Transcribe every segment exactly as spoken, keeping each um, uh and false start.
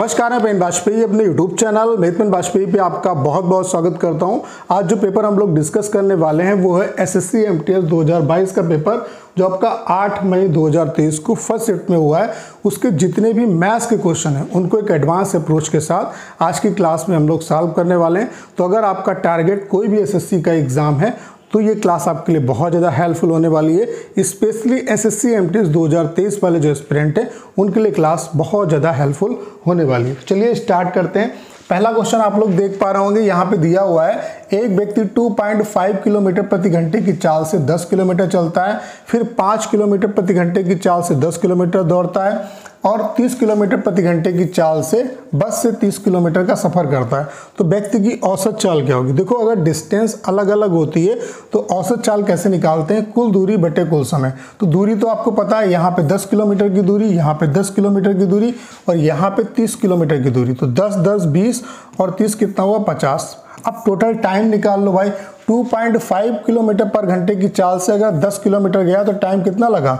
नमस्कार, मैं बेन वाजपेयी, अपने YouTube चैनल बेन वाजपेयी पे आपका बहुत बहुत स्वागत करता हूं। आज जो पेपर हम लोग डिस्कस करने वाले हैं वो है एसएससी एमटीएस दो हज़ार बाईस का पेपर, जो आपका आठ मई दो हज़ार तेईस को फर्स्ट शिफ्ट में हुआ है। उसके जितने भी मैथ्स के क्वेश्चन हैं उनको एक एडवांस अप्रोच के साथ आज की क्लास में हम लोग सॉल्व करने वाले हैं। तो अगर आपका टारगेट कोई भी एसएससी का एग्ज़ाम है तो ये क्लास आपके लिए बहुत ज़्यादा हेल्पफुल होने वाली है। स्पेशली एसएससी एमटीएस दो हज़ार तेईस वाले जो स्टूडेंट हैं उनके लिए क्लास बहुत ज़्यादा हेल्पफुल होने वाली है। चलिए स्टार्ट करते हैं। पहला क्वेश्चन आप लोग देख पा रहे होंगे, यहाँ पे दिया हुआ है एक व्यक्ति दो पॉइंट पाँच किलोमीटर प्रति घंटे की चाल से दस किलोमीटर चलता है, फिर पाँच किलोमीटर प्रति घंटे की चाल से दस किलोमीटर दौड़ता है और तीस किलोमीटर प्रति घंटे की चाल से बस से तीस किलोमीटर का सफ़र करता है। तो व्यक्ति की औसत चाल क्या होगी? देखो, अगर डिस्टेंस अलग अलग होती है तो औसत चाल कैसे निकालते हैं? कुल दूरी बटे कुल समय। तो दूरी तो आपको पता है, यहाँ पे दस किलोमीटर की दूरी, यहाँ पे दस किलोमीटर की दूरी और यहाँ पे तीस किलोमीटर की दूरी। तो दस दस बीस और तीस कितना हुआ? पचास। अब टोटल टाइम निकाल लो भाई। टू पॉइंट फाइव किलोमीटर पर घंटे की चाल से अगर दस किलोमीटर गया तो टाइम कितना लगा?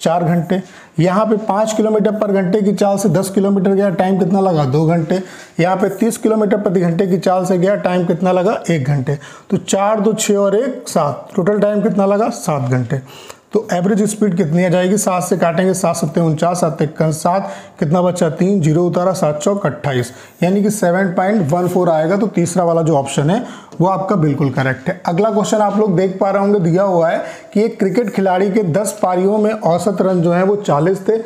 चार घंटे। यहाँ पे पाँच किलोमीटर पर घंटे की चाल से दस किलोमीटर गया, टाइम कितना लगा? दो घंटे। यहाँ पे तीस किलोमीटर प्रति घंटे की चाल से गया, टाइम कितना लगा? एक घंटे। तो चार दो छः और एक सात, टोटल टाइम कितना लगा? सात घंटे। तो एवरेज स्पीड कितनी आ जाएगी? सात से काटेंगे, सात सत्ते उनचास, सात एक सात, कितना बचा? तीन, जीरो उतारा, सात चौक अट्ठाईस, यानी कि सेवन पॉइंट वन फोर आएगा। तो तीसरा वाला जो ऑप्शन है वो आपका बिल्कुल करेक्ट है। अगला क्वेश्चन आप लोग देख पा रहे होंगे, दिया हुआ है कि एक क्रिकेट खिलाड़ी के दस पारियों में औसत रन जो है वो चालीस थे,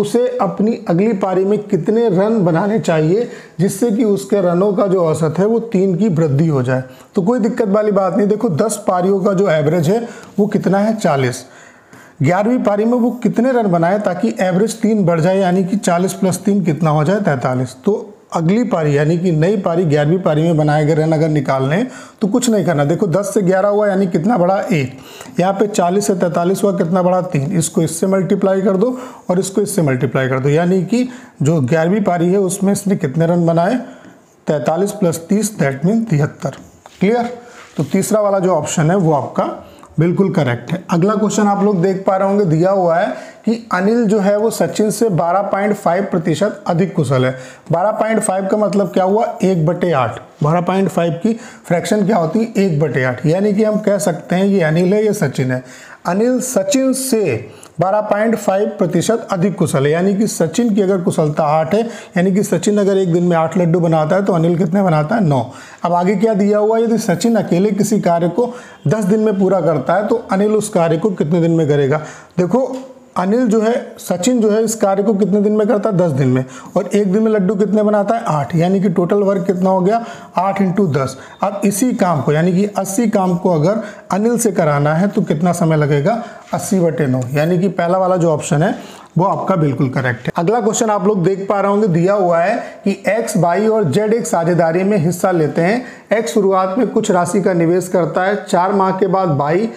उसे अपनी अगली पारी में कितने रन बनाने चाहिए जिससे कि उसके रनों का जो औसत है वो तीन की वृद्धि हो जाए। तो कोई दिक्कत वाली बात नहीं। देखो, दस पारियों का जो एवरेज है वो कितना है? चालीस। ग्यारहवीं पारी में वो कितने रन बनाए ताकि एवरेज तीन बढ़ जाए, यानी कि चालीस प्लस तीन कितना हो जाए? तैंतालीस। तो अगली पारी यानी कि नई पारी, ग्यारहवीं पारी में बनाए गए रन अगर निकालने तो कुछ नहीं करना। देखो, दस से ग्यारह हुआ यानी कितना बड़ा? एक। यहाँ पे चालीस से तैंतालीस हुआ, कितना बड़ा? तीन। इसको इससे मल्टीप्लाई कर दो और इसको इससे मल्टीप्लाई कर दो, यानी कि जो ग्यारहवीं पारी है उसमें इसने कितने रन बनाए? तैंतालीस प्लस तीस, दैट मीन तिहत्तर। क्लियर? तो तीसरा वाला जो ऑप्शन है वो आपका बिल्कुल करेक्ट है। अगला क्वेश्चन आप लोग देख पा रहे होंगे, दिया हुआ है कि अनिल जो है वो सचिन से बारह पॉइंट पाँच प्रतिशत अधिक कुशल है। बारह पॉइंट पाँच का मतलब क्या हुआ? एक बटे आठ। बारह पॉइंट पाँच की फ्रैक्शन क्या होती है? एक बटे आठ। यानी कि हम कह सकते हैं ये अनिल है, ये सचिन है। अनिल सचिन से बारह पॉइंट पाँच प्रतिशत अधिक कुशल है, यानी कि सचिन की अगर कुशलता आठ है, यानी कि सचिन अगर एक दिन में आठ लड्डू बनाता है तो अनिल कितने बनाता है? नौ। अब आगे क्या दिया हुआ है? यदि सचिन अकेले किसी कार्य को दस दिन में पूरा करता है तो अनिल उस कार्य को कितने दिन में करेगा? देखो, अनिल जो है, सचिन जो है, इस कार्य को कितने दिन में करता है? दस दिन में। और एक दिन में लड्डू कितने बनाता है? आठ। यानी कि टोटल वर्क कितना हो गया? आठ इंटू दस। अब इसी काम को यानी कि अस्सी काम को अगर अनिल से कराना है तो कितना समय लगेगा? अस्सी बटे नौ। यानी कि पहला वाला जो ऑप्शन है वो आपका बिल्कुल करेक्ट है। अगला क्वेश्चन आप लोग देख पा रहे होंगे, दिया हुआ है कि एक्स, वाई और जेड एक साझेदारी में हिस्सा लेते हैं। एक्स शुरुआत में कुछ राशि का निवेश करता है, चार माह के बाद वाई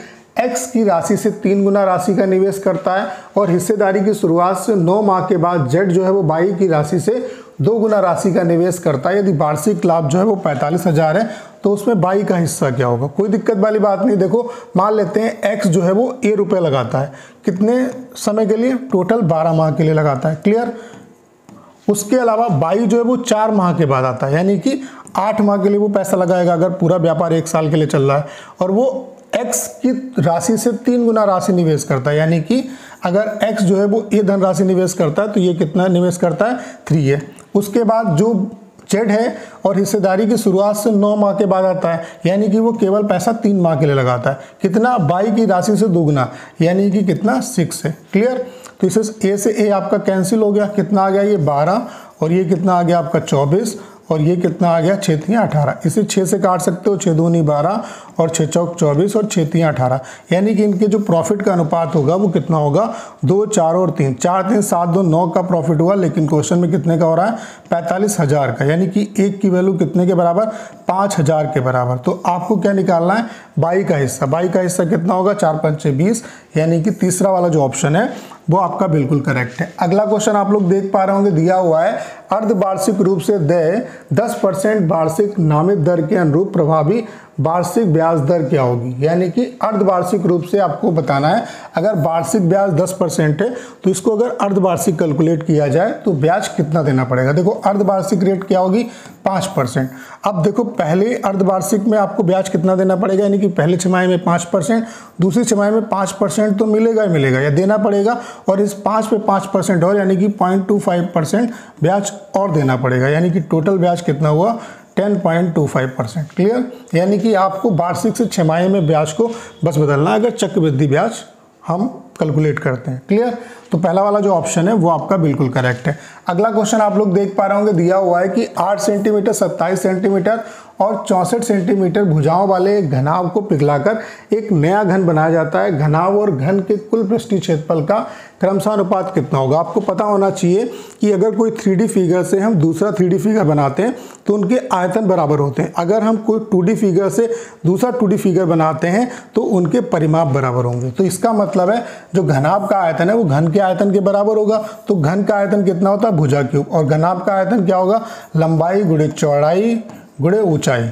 एक्स की राशि से तीन गुना राशि का निवेश करता है और हिस्सेदारी की शुरुआत से नौ माह के बाद जेड जो है वो वाई की राशि से दो गुना राशि का निवेश करता है। यदि वार्षिक लाभ जो है वो पैंतालीस हज़ार है तो उसमें वाई का हिस्सा क्या होगा? कोई दिक्कत वाली बात नहीं। देखो, मान लेते हैं एक्स जो है वो ए रुपये लगाता है, कितने समय के लिए? टोटल बारह माह के लिए लगाता है। क्लियर? उसके अलावा वाई जो है वो चार माह के बाद आता है, यानी कि आठ माह के लिए वो पैसा लगाएगा अगर पूरा व्यापार एक साल के लिए चल रहा है। और वो एक्स की राशि से तीन गुना राशि निवेश करता है, यानी कि अगर एक्स जो है वो ए धन राशि निवेश करता है तो ये कितना निवेश करता है? थ्री है। उसके बाद जो जेड है और हिस्सेदारी की शुरुआत से नौ माह के बाद आता है, यानी कि वो केवल पैसा तीन माह के लिए लगाता है, कितना? बाई की राशि से दोगुना, यानी कि कितना? सिक्स है। क्लियर? तो इससे ए से ए आपका कैंसिल हो गया, कितना आ गया? ये बारह और ये कितना आ गया आपका? चौबीस और ये कितना आ गया? छः तियाँ अठारह। इसे छः से काट सकते हो, छः दूनी बारह और छः चौक चौबीस और छः तियाँ अठारह, यानी कि इनके जो प्रॉफिट का अनुपात होगा वो कितना होगा? दो, चार और तीन। चार तीन सात, दो नौ का प्रॉफिट हुआ, लेकिन क्वेश्चन में कितने का हो रहा है? पैंतालीस हज़ार का, यानी कि एक की वैल्यू कितने के बराबर? पाँच हज़ार के बराबर। तो आपको क्या निकालना है? बाई का हिस्सा। बाई का हिस्सा कितना होगा? चार पंचे बीस, यानी कि तीसरा वाला जो ऑप्शन है वो आपका बिल्कुल करेक्ट है। अगला क्वेश्चन आप लोग देख पा रहे होंगे, दिया हुआ है अर्धवार्षिक रूप से देय दस परसेंट वार्षिक नामित दर के अनुरूप प्रभावी वार्षिक ब्याज दर क्या होगी, यानी कि अर्धवार्षिक रूप से आपको बताना है। अगर वार्षिक ब्याज दस परसेंट है तो इसको अगर अर्धवार्षिक कैलकुलेट किया जाए तो ब्याज कितना देना पड़ेगा। देखो अर्धवार्षिक रेट क्या होगी, पाँच परसेंट। अब देखो पहले अर्धवार्षिक में आपको ब्याज कितना देना पड़ेगा, यानी कि पहले छमाही में पाँच परसेंट, दूसरी छमाही में पाँच परसेंट तो मिलेगा ही मिलेगा या देना पड़ेगा, और इस पाँच पे पाँच परसेंट और यानी कि पॉइंट टू फाइव परसेंट ब्याज और देना पड़ेगा, यानी कि टोटल ब्याज कितना हुआ दस पॉइंट दो पाँच परसेंट। क्लियर, यानी कि आपको वार्षिक से छमाही में ब्याज को बस बदलना है, अगर चक्रवृद्धि ब्याज हम कैलकुलेट करते हैं। क्लियर, तो पहला वाला जो ऑप्शन है वो आपका बिल्कुल करेक्ट है। अगला क्वेश्चन आप लोग देख पा रहे होंगे, दिया हुआ है कि आठ सेंटीमीटर, सत्ताईस सेंटीमीटर और चौंसठ सेंटीमीटर भुजाओं वाले घनाव को पिघलाकर एक नया घन बनाया जाता है। घनाव और घन के कुल पृष्ठीय क्षेत्रफल का क्रमशानुपात कितना होगा। आपको पता होना चाहिए कि अगर कोई थ्री डी फिगर से हम दूसरा थ्री डी फिगर बनाते हैं तो उनके आयतन बराबर होते हैं, अगर हम कोई टू डी फिगर से दूसरा टू डी फिगर बनाते हैं तो उनके परिमाप बराबर होंगे। तो इसका मतलब है जो घनाभ का आयतन है वो घन के आयतन के बराबर होगा। तो घन का आयतन कितना होता है, भुजा क्यूब, और घनाभ का आयतन क्या होगा, लंबाई गुणे चौड़ाई गुणे ऊंचाई।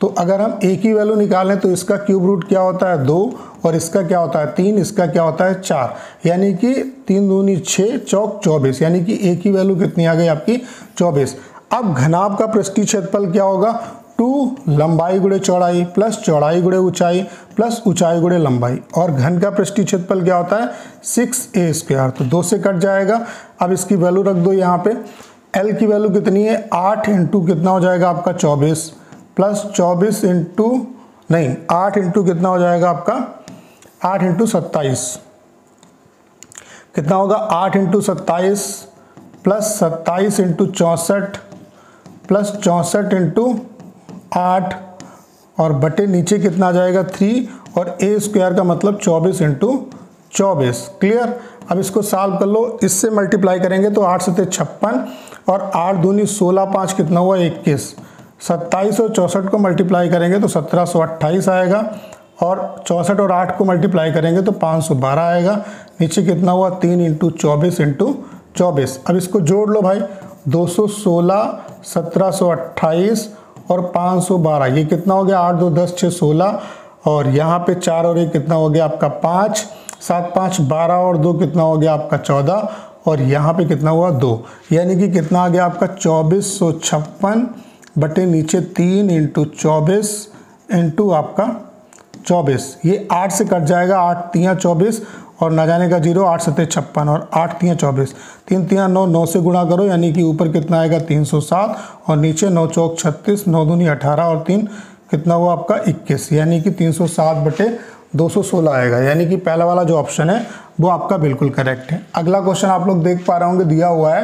तो अगर हम एक ही वैल्यू निकालें तो इसका क्यूब रूट क्या होता है, दो, और इसका क्या होता है तीन, इसका क्या होता है चार, यानी कि तीन दूनी छः, चौक चौबीस, यानी कि एक ही वैल्यू कितनी आ गई आपकी चौबीस। अब घनाभ का पृष्ठीय क्षेत्रफल क्या होगा, टू लंबाई गुणे चौड़ाई प्लस चौड़ाई गुणे ऊंचाई प्लस ऊंचाई गुणे लंबाई, और घन का पृष्ठीय क्षेत्रफल क्या होता है सिक्स ए स्क्वायर, तो दो से कट जाएगा। अब इसकी वैल्यू रख दो यहाँ पे, एल की वैल्यू कितनी है आठ इंटू कितना हो जाएगा आपका चौबीस प्लस चौबीस इंटू नहीं आठ इंटू कितना हो जाएगा आपका आठ इंटू सत्ताईस कितना होगा, आठ इंटू सत्ताईस प्लस सत्ताईस इंटू चौंसठ प्लस चौंसठ इंटू आठ और बटे नीचे कितना आ जाएगा थ्री, और ए स्क्वायर का मतलब चौबीस इंटू चौबीस। क्लियर, अब इसको सॉल्व कर लो, इससे मल्टीप्लाई करेंगे तो आठ सत्ते छप्पन और आठ दूनी सोलह, पाँच कितना हुआ इक्कीस, सत्ताईस और चौंसठ को मल्टीप्लाई करेंगे तो सत्रह सौ अट्ठाईस आएगा, और चौंसठ और आठ को मल्टीप्लाई करेंगे तो पाँच सौ बारह आएगा। नीचे कितना हुआ तीन इंटू चौबीस इंटू चौबीस। अब इसको जोड़ लो भाई, दो सौ सोलह, सत्रह सौ अट्ठाईस और पाँच सौ बारह, ये कितना हो गया आठ दो दस छः सोलह, और यहाँ पे चार और एक कितना हो गया आपका पाँच, सात पाँच बारह और दो कितना हो गया आपका चौदह, और यहाँ पे कितना हुआ दो, यानी कि कितना आ गया आपका चौबीस सौ छप्पन बटे नीचे तीन इंटू चौबीस इंटू आपका चौबीस। ये आठ से कट जाएगा, आठ तियाँ चौबीस और ना जाने का जीरो, आठ सत्ते छप्पन और आठ तियाँ चौबीस, तीन तियाँ नौ, नौ से गुणा करो यानी कि ऊपर कितना आएगा तीन सौ सात और नीचे नौ चौक छत्तीस, नौ दूनी अठारह और तीन कितना हुआ आपका इक्कीस, यानी कि तीन सौ सात बटे दो सौ सोलह आएगा। यानी कि पहला वाला जो ऑप्शन है वो आपका बिल्कुल करेक्ट है। अगला क्वेश्चन आप लोग देख पा रहे होंगे, दिया हुआ है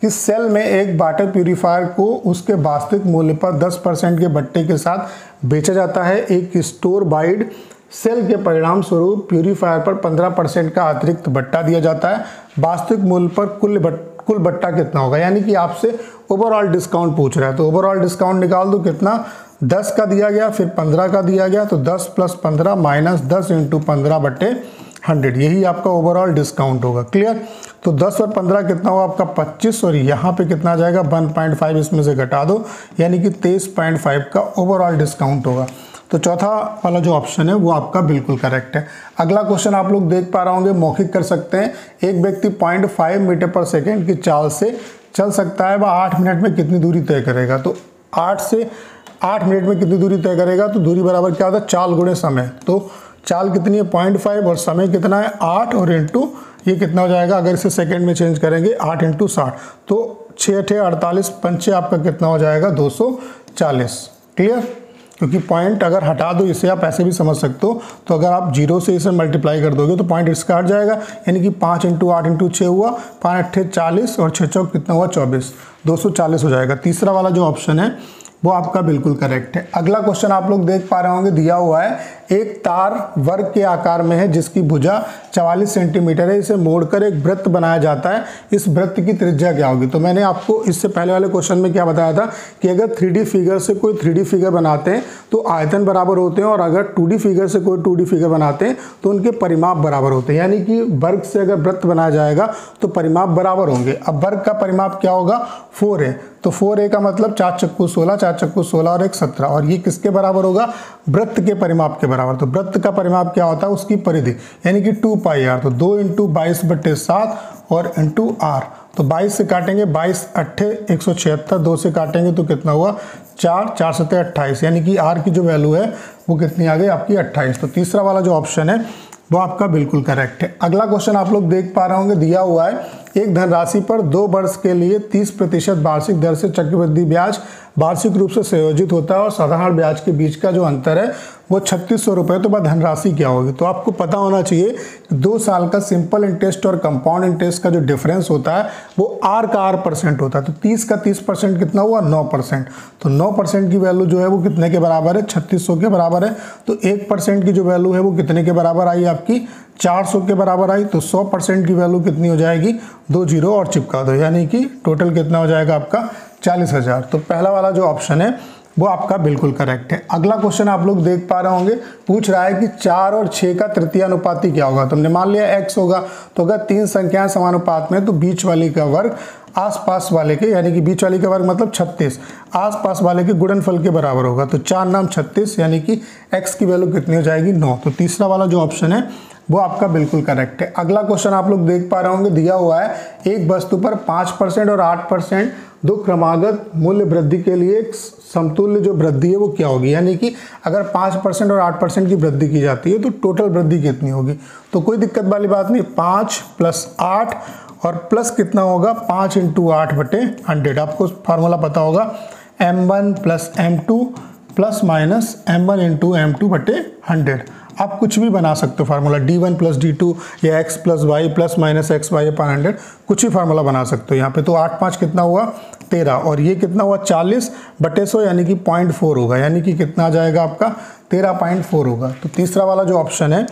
कि सेल में एक वाटर प्यूरीफायर को उसके वास्तविक मूल्य पर दस परसेंट के बट्टे के साथ बेचा जाता है। एक स्टोर बाइड सेल के परिणाम स्वरूप प्यूरीफायर पर पंद्रह परसेंट का अतिरिक्त बट्टा दिया जाता है। वास्तविक मूल्य पर कुल बट, कुल बट्टा कितना होगा, यानी कि आपसे ओवरऑल डिस्काउंट पूछ रहा है, तो ओवरऑल डिस्काउंट निकाल दो कितना, दस का दिया गया फिर पंद्रह का दिया गया, तो दस प्लस पंद्रह माइनस दस इंटू पंद्रह बटे हंड्रेड, यही आपका ओवरऑल डिस्काउंट होगा। क्लियर, तो दस और पंद्रह कितना होगा आपका पच्चीस, और यहाँ पे कितना आ जाएगा वन पॉइंट फाइव, इसमें से घटा दो यानी कि तेईस पॉइंट फाइव का ओवरऑल डिस्काउंट होगा। तो चौथा वाला जो ऑप्शन है वो आपका बिल्कुल करेक्ट है। अगला क्वेश्चन आप लोग देख पा रहे होंगे, मौखिक कर सकते हैं। एक व्यक्ति point five metre per second की चाल से चल सकता है, वह आठ मिनट में कितनी दूरी तय करेगा। तो आठ से आठ मिनट में कितनी दूरी तय करेगा, तो दूरी बराबर क्या होता है चाल गुणे समय। तो चाल कितनी है पॉइंट फाइव और समय कितना है आठ, और इंटू ये कितना हो जाएगा, अगर इसे सेकेंड में चेंज करेंगे आठ इंटू साठ, तो छः अठे अड़तालीस, पंचे आपका कितना हो जाएगा दो सौ चालीस। क्लियर, क्योंकि पॉइंट अगर हटा दो इसे आप ऐसे भी समझ सकते हो, तो अगर आप जीरो से इसे मल्टीप्लाई कर दोगे तो पॉइंट इसका हट जाएगा, यानी कि पाँच इंटू आठ इंटू छः हुआ, पाँच अट्ठे चालीस और छः चौक कितना हुआ चौबीस, दो सौ चालीस हो जाएगा। तीसरा वाला जो ऑप्शन है वो आपका बिल्कुल करेक्ट है। अगला क्वेश्चन आप लोग देख पा रहे होंगे, दिया हुआ है एक तार वर्ग के आकार में है जिसकी भुजा चवालीस सेंटीमीटर है। इसे मोड़कर एक वृत्त बनाया जाता है। इस वृत्त की त्रिज्या क्या होगी? तो मैंने आपको इससे पहले वाले क्वेश्चन में क्या बताया था कि अगर थ्री डी फिगर से कोई थ्री डी फिगर बनाते हैं तो आयतन बराबर होते हैं, और अगर टू डी फिगर से कोई टू डी फिगर बनाते हैं तो उनके परिमाप बराबर होते हैं। यानी कि वर्ग से अगर वृत्त बनाया जाएगा तो परिमाप बराबर होंगे। अब वर्ग का परिमाप क्या होगा? Four A. तो फोर ए का मतलब चार चक्कू सोलह, चार चक्कू सोलह और एक सत्रह, और ये किसके बराबर होगा? वृत्त के परिमाप के बराबर। तो वृत्त का परिमाप क्या होता है? उसकी परिधि, यानी कि टू पाई आर। तो दो इंटू बाईस बटे सात और इंटू आर। तो बाईस से काटेंगे, बाईस अट्ठे एक सौ छिहत्तर, दो से काटेंगे तो कितना हुआ? चार, चार सत्तर अट्ठाईस, यानी कि आर की जो वैल्यू है वो कितनी आ गई आपकी? अट्ठाईस। तो तीसरा वाला जो ऑप्शन है वो आपका बिल्कुल करेक्ट है। अगला क्वेश्चन आप लोग देख पा रहे होंगे, दिया हुआ है एक धनराशि पर दो वर्ष के लिए तीस प्रतिशत वार्षिक दर से चक्रवृद्धि ब्याज वार्षिक रूप से संयोजित होता है और साधारण ब्याज के बीच का जो अंतर है वो छत्तीस सौ रुपये। तो वह धनराशि क्या होगी? तो आपको पता होना चाहिए दो साल का सिंपल इंटरेस्ट और कंपाउंड इंटरेस्ट का जो डिफरेंस होता है वो आर का आर परसेंट होता है। तो तीस का तीस परसेंट कितना हुआ? नौ परसेंट। तो नौ परसेंट की वैल्यू जो है वो कितने के बराबर है? छत्तीस सौ के बराबर है। तो एक परसेंट की जो वैल्यू है वो कितने के बराबर आई आपकी? चार सौ के बराबर आई। तो सौ परसेंट की वैल्यू कितनी हो जाएगी? दो जीरो और चिपका दो, यानी कि टोटल कितना हो जाएगा आपका? चालीस हज़ार। तो पहला वाला जो ऑप्शन है वो आपका बिल्कुल करेक्ट है। अगला क्वेश्चन आप लोग देख पा रहे होंगे, पूछ रहा है कि चार और छः का तृतीय अनुपाती क्या होगा? तुमने मान लिया एक्स होगा। तो अगर तीन संख्याएं समानुपात में तो बीच वाली का वर्ग आसपास वाले के, यानी कि बीच वाले का वर्ग मतलब छत्तीस, आसपास वाले के गुणनफल के बराबर होगा। तो चार नाम छत्तीस, यानी कि एक्स की वैल्यू कितनी हो जाएगी? नौ। तो तीसरा वाला जो ऑप्शन है वो आपका बिल्कुल करेक्ट है। अगला क्वेश्चन आप लोग देख पा रहे होंगे, दिया हुआ है एक वस्तु पर पाँच परसेंट और आठ परसेंट दो क्रमागत मूल्य वृद्धि के लिए एक समतुल्य जो वृद्धि है वो क्या होगी? यानी कि अगर पाँच परसेंट और आठ परसेंट की वृद्धि की जाती है तो टोटल वृद्धि कितनी होगी? तो कोई दिक्कत वाली बात नहीं, पाँच प्लस आठ और प्लस कितना होगा? पाँच इंटू आठ बटे हंड्रेड। आपको फार्मूला पता होगा, M one plus M two plus minus M one into M two बटे हंड्रेड। आप कुछ भी बना सकते हो formula, D one plus D two या X plus Y plus minus X Y अपन हंड्रेड, कुछ भी फार्मूला बना सकते हो। यहाँ पे तो आठ पाँच कितना हुआ? तेरह, और ये कितना हुआ? चालीस बटे सौ, यानी कि पॉइंट फोर होगा। यानी कि कितना आ जाएगा आपका? तेरह पॉइंट फोर होगा। तो तीसरा वाला जो ऑप्शन है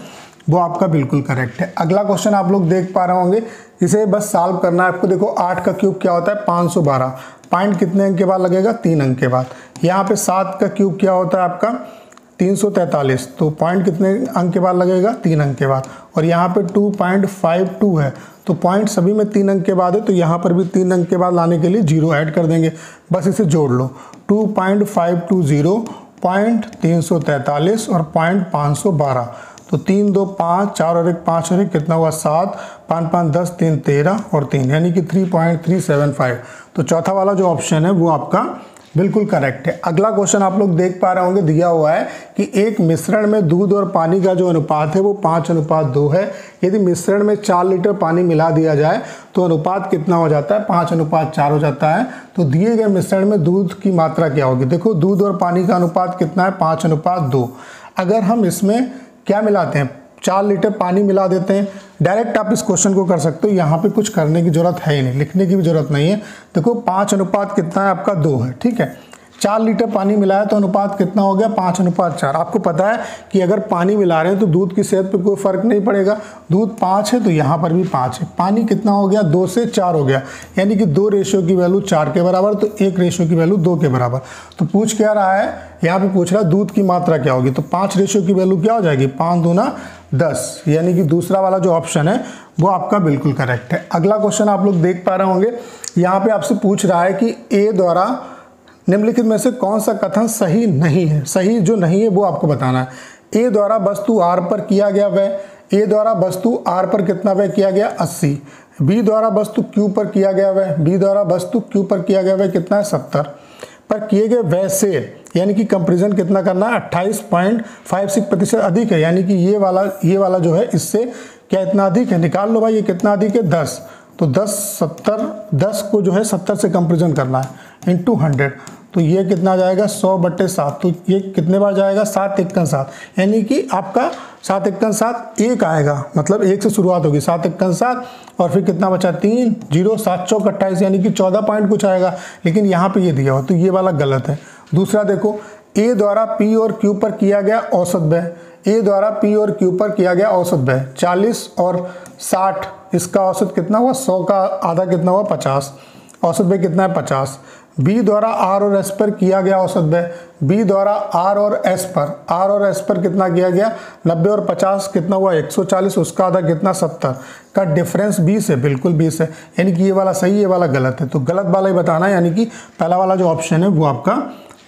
वो आपका बिल्कुल करेक्ट है। अगला क्वेश्चन आप लोग देख पा रहे होंगे, इसे बस सॉल्व करना है आपको। देखो आठ का क्यूब क्या होता है? पाँच सौ बारह। पॉइंट कितने अंक के बाद लगेगा? तीन अंक के बाद। यहाँ पे सात का क्यूब क्या होता है आपका? तीन सौ तैंतालीस। तो पॉइंट कितने अंक के बाद लगेगा? तीन अंक के बाद। और यहाँ पे टू पॉइंट फाइव टू है, तो पॉइंट सभी में तीन अंक के बाद है, तो यहाँ पर भी तीन अंक के बाद लाने के लिए जीरो ऐड कर देंगे। बस इसे जोड़ लो, two point five two zero, point तीन सौ तैंतालीस और पॉइंट पाँच सौ बारह। तो तीन दो पाँच, चार और एक पाँच और एक कितना हुआ? सात, पाँच पाँच दस, तीन तेरह और तीन, यानी कि three point three seven five. तो चौथा वाला जो ऑप्शन है वो आपका बिल्कुल करेक्ट है। अगला क्वेश्चन आप लोग देख पा रहे होंगे, दिया हुआ है कि एक मिश्रण में दूध और पानी का जो अनुपात है वो पाँच अनुपात दो है। यदि मिश्रण में चार लीटर पानी मिला दिया जाए तो अनुपात कितना हो जाता है? पाँच अनुपात चार हो जाता है। तो दिए गए मिश्रण में दूध की मात्रा क्या होगी? देखो दूध और पानी का अनुपात कितना है? पाँच अनुपात दो। अगर हम इसमें क्या मिलाते हैं? चार लीटर पानी मिला देते हैं। डायरेक्ट आप इस क्वेश्चन को कर सकते हो, यहाँ पे कुछ करने की ज़रूरत है ही नहीं, लिखने की भी ज़रूरत नहीं है। देखो पाँच अनुपात कितना है आपका? दो है, ठीक है। चार लीटर पानी मिलाया तो अनुपात कितना हो गया? पाँच अनुपात चार। आपको पता है कि अगर पानी मिला रहे हैं तो दूध की सेहत पे कोई फ़र्क नहीं पड़ेगा। दूध पाँच है तो यहाँ पर भी पाँच है। पानी कितना हो गया? दो से चार हो गया, यानी कि दो रेशियो की वैल्यू चार के बराबर, तो एक रेशियो की वैल्यू दो के बराबर। तो पूछ क्या रहा है? यहाँ पर पूछ रहा है दूध की मात्रा क्या होगी? तो पाँच रेशियो की वैल्यू क्या हो जाएगी? पाँच दूना दस, यानी कि दूसरा वाला जो ऑप्शन है वो आपका बिल्कुल करेक्ट है। अगला क्वेश्चन आप लोग देख पा रहे होंगे, यहाँ पर आपसे पूछ रहा है कि ए द्वारा निम्नलिखित में से कौन सा कथन सही नहीं है? सही जो नहीं है वो आपको बताना है। ए द्वारा वस्तु आर पर किया गया व्यय, ए द्वारा वस्तु आर पर कितना व्यय किया गया? अस्सी। बी द्वारा वस्तु क्यू पर किया गया व्यय, बी द्वारा वस्तु क्यू पर किया गया व्यय कितना है? सत्तर पर किए गए व्यय से, यानी कि कंपेरिजन कितना करना है? अट्ठाईस पॉइंट फाइव सिक्स प्रतिशत अधिक है, यानी कि ये वाला ये वाला जो है इससे क्या इतना अधिक है? निकाल लो भाई, ये कितना अधिक है? दस। तो दस सत्तर, दस को जो है सत्तर से कंपेरिजन करना है इंटू हंड्रेड। तो ये कितना जाएगा? सौ बटे सात। तो ये कितने बार जाएगा? सात इक्कन सात, यानी कि आपका सात इक्कन सात एक आएगा, मतलब एक से शुरुआत होगी, सात इक्कन सात और फिर कितना बचा? तीन जीरो, सात चौक अट्ठाईस, यानी कि चौदह पॉइंट कुछ आएगा। लेकिन यहाँ पे ये दिया हुआ तो ये वाला गलत है। दूसरा देखो, ए द्वारा पी और क्यू पर किया गया औसत व्यय, ए द्वारा पी और क्यू पर किया गया औसत व्यय चालीस और साठ, इसका औसत कितना हुआ सौ का आधा कितना हुआ पचास, औसत व्यय कितना है पचास। बी द्वारा आर और एस पर किया गया औसत व्यय, बी द्वारा आर और एस पर आर और एस पर कितना किया गया नब्बे और पचास कितना हुआ एक सौ चालीस, उसका आधा कितना सत्तर का डिफरेंस बीस है, बिल्कुल बीस है। यानी कि ये वाला सही ये वाला गलत है, तो गलत वाला ही बताना है, यानी कि पहला वाला जो ऑप्शन है वो आपका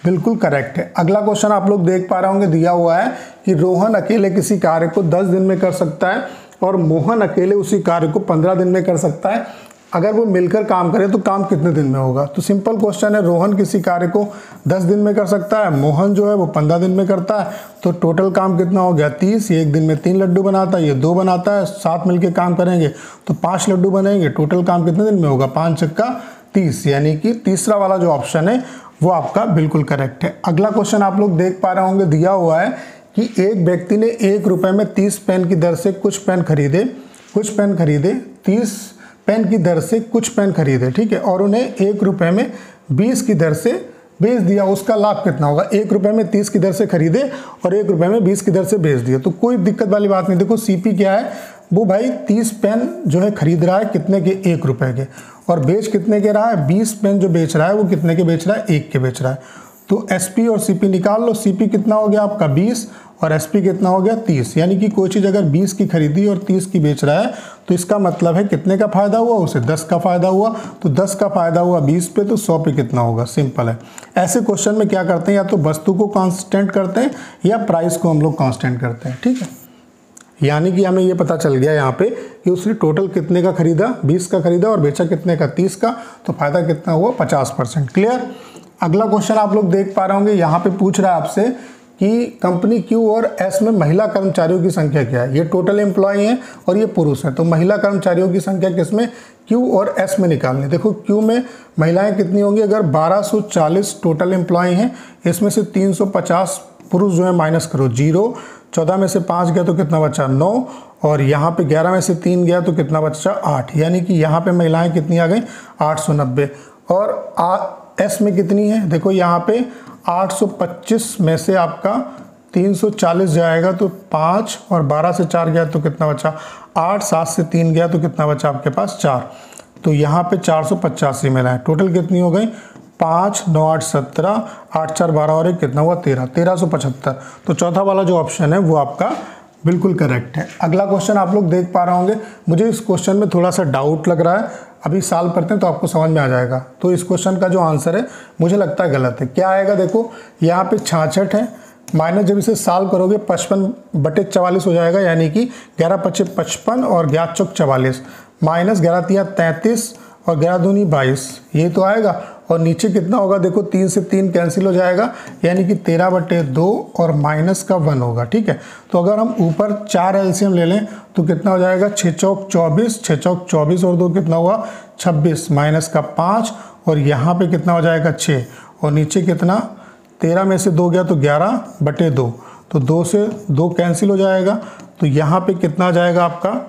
बिल्कुल करेक्ट है। अगला क्वेश्चन आप लोग देख पा रहे होंगे, दिया हुआ है कि रोहन अकेले किसी कार्य को दस दिन में कर सकता है और मोहन अकेले उसी कार्य को पंद्रह दिन में कर सकता है, अगर वो मिलकर काम करें तो काम कितने दिन में होगा। तो सिंपल क्वेश्चन है, रोहन किसी कार्य को दस दिन में कर सकता है, मोहन जो है वो पंद्रह दिन में करता है, तो टोटल काम कितना हो गया तीस। ये एक दिन में तीन लड्डू बनाता है, ये दो बनाता है, साथ मिलकर काम करेंगे तो पाँच लड्डू बनेंगे, टोटल काम कितने दिन में होगा पाँच छक्का तीस, यानी कि तीसरा वाला जो ऑप्शन है वो आपका बिल्कुल करेक्ट है। अगला क्वेश्चन आप लोग देख पा रहे होंगे, दिया हुआ है कि एक व्यक्ति ने एक रुपये में तीस पेन की दर से कुछ पेन खरीदे कुछ पेन खरीदे तीस पेन की दर से कुछ पेन खरीदे, ठीक है, और उन्हें एक रुपये में बीस की दर से बेच दिया, उसका लाभ कितना होगा। एक रुपये में तीस की दर से खरीदे और एक रुपये में बीस की दर से बेच दिया, तो कोई दिक्कत वाली बात नहीं। देखो सीपी क्या है, वो भाई तीस पेन जो है खरीद रहा है कितने के एक रुपये के, और बेच कितने के रहा है बीस पेन जो बेच रहा है वो कितने के बेच रहा है एक के बेच रहा है, तो एसपी और सीपी निकाल लो। सीपी कितना हो गया आपका बीस और एसपी कितना हो गया तीस, यानी कि कोई चीज़ अगर बीस की खरीदी और तीस की बेच रहा है तो इसका मतलब है कितने का फ़ायदा हुआ उसे दस का फ़ायदा हुआ, तो दस का फ़ायदा हुआ बीस पे तो सौ पे कितना होगा। सिंपल है। ऐसे क्वेश्चन में क्या करते हैं, या तो वस्तु को कांस्टेंट करते हैं या प्राइस को हम लोग कांस्टेंट करते हैं, ठीक है। यानी कि हमें ये पता चल गया यहाँ पे कि उसने टोटल कितने का खरीदा, बीस का खरीदा और बेचा कितने का तीस का, तो फ़ायदा कितना हुआ पचास परसेंट। क्लियर। अगला क्वेश्चन आप लोग देख पा रहे होंगे, यहाँ पे पूछ रहा है आपसे कि कंपनी क्यू और एस में महिला कर्मचारियों की संख्या क्या है। ये टोटल एम्प्लॉय हैं और ये पुरुष हैं, तो महिला कर्मचारियों की संख्या किसमें क्यू और एस में निकालनी। देखो क्यू में महिलाएं कितनी होंगी, अगर बारह सौ चालीस टोटल एम्प्लॉय हैं, इसमें से तीन सौ पचास पुरुष जो है माइनस करो जीरो, चौदह में से पाँच गया तो कितना बचा नौ, और यहाँ पे ग्यारह में से तीन गया तो कितना बचा आठ, यानी कि यहाँ पे महिलाएं कितनी आ गई आठ सौ नब्बे। और आ एस में कितनी है, देखो यहाँ पे आठ सौ पच्चीस में से आपका तीन सौ चालीस जाएगा तो पाँच और बारह से चार गया तो कितना बचा आठ, सात से तीन गया तो कितना बचा आपके पास चार, तो यहाँ पे चार सौ पचासी महिलाएँ टोटल कितनी हो गई पाँच नौ आठ सत्रह, आठ चार बारह और एक कितना हुआ तेरह, तेरह सौ पचहत्तर। तो चौथा वाला जो ऑप्शन है वो आपका बिल्कुल करेक्ट है। अगला क्वेश्चन आप लोग देख पा रहे होंगे, मुझे इस क्वेश्चन में थोड़ा सा डाउट लग रहा है, अभी साल पढ़ते हैं तो आपको समझ में आ जाएगा। तो इस क्वेश्चन का जो आंसर है मुझे लगता है गलत है। क्या आएगा, देखो यहाँ पे छियासठ है माइनस, जब इसे साल करोगे पचपन बटे चवालीस हो जाएगा, यानी कि ग्यारह पच्चीस पचपन और ग्यारह चौक चवालीस माइनस ग्यारह तिया तैंतीस और ग्यारह दूनी बाईस, ये तो आएगा। और नीचे कितना होगा, देखो तीन से तीन कैंसिल हो जाएगा, यानी कि तेरह बटे दो और माइनस का वन होगा, ठीक है। तो अगर हम ऊपर चार एलसीएम ले लें तो कितना हो जाएगा छः चौक चौबीस, छः चौक चौबीस और दो कितना हुआ छब्बीस माइनस का पाँच, और यहाँ पे कितना हो जाएगा छः, और नीचे कितना तेरह में से दो गया तो ग्यारह बटे दो, तो दो से दो कैंसिल हो जाएगा, तो यहाँ पर कितना जाएगा आपका,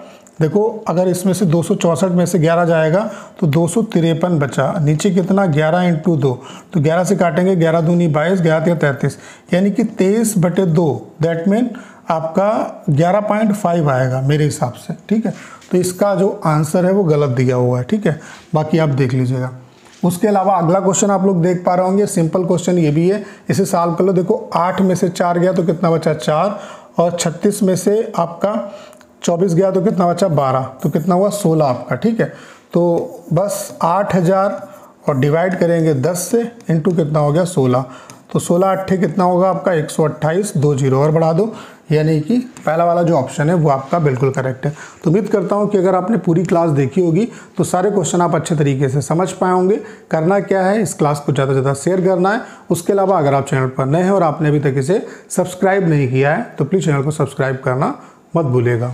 देखो अगर इसमें से दो सौ चौंसठ में से ग्यारह जाएगा तो दो सौ तिरपन बचा, नीचे कितना ग्यारह इंटू दो, तो ग्यारह से काटेंगे ग्यारह दूनी बाईस, ग्यारह या तैंतीस, यानी कि तेईस बटे दो, दैट मीन आपका ग्यारह पॉइंट फाइव आएगा मेरे हिसाब से, ठीक है। तो इसका जो आंसर है वो गलत दिया हुआ है, ठीक है, बाकी आप देख लीजिएगा। उसके अलावा अगला क्वेश्चन आप लोग देख पा रहे होंगे, सिंपल क्वेश्चन ये भी है, इसे साल कर लो। देखो आठ में से चार गया तो कितना बचा चार, और छत्तीस में से आपका चौबीस गया तो कितना बचा बारह, तो कितना हुआ सोलह आपका, ठीक है। तो बस आठ हज़ार और डिवाइड करेंगे दस से, इंटू कितना हो गया सोलह, तो सोलह अट्ठे कितना होगा आपका एक सौ अट्ठाईस, दो जीरो और बढ़ा दो, यानी कि पहला वाला जो ऑप्शन है वो आपका बिल्कुल करेक्ट है। तो उम्मीद करता हूँ कि अगर आपने पूरी क्लास देखी होगी तो सारे क्वेश्चन आप अच्छे तरीके से समझ पाए होंगे। करना क्या है, इस क्लास को ज़्यादा से ज़्यादा शेयर करना है। उसके अलावा अगर आप चैनल पर नए हैं और आपने अभी तक इसे सब्सक्राइब नहीं किया है तो प्लीज़ चैनल को सब्सक्राइब करना मत भूलिएगा।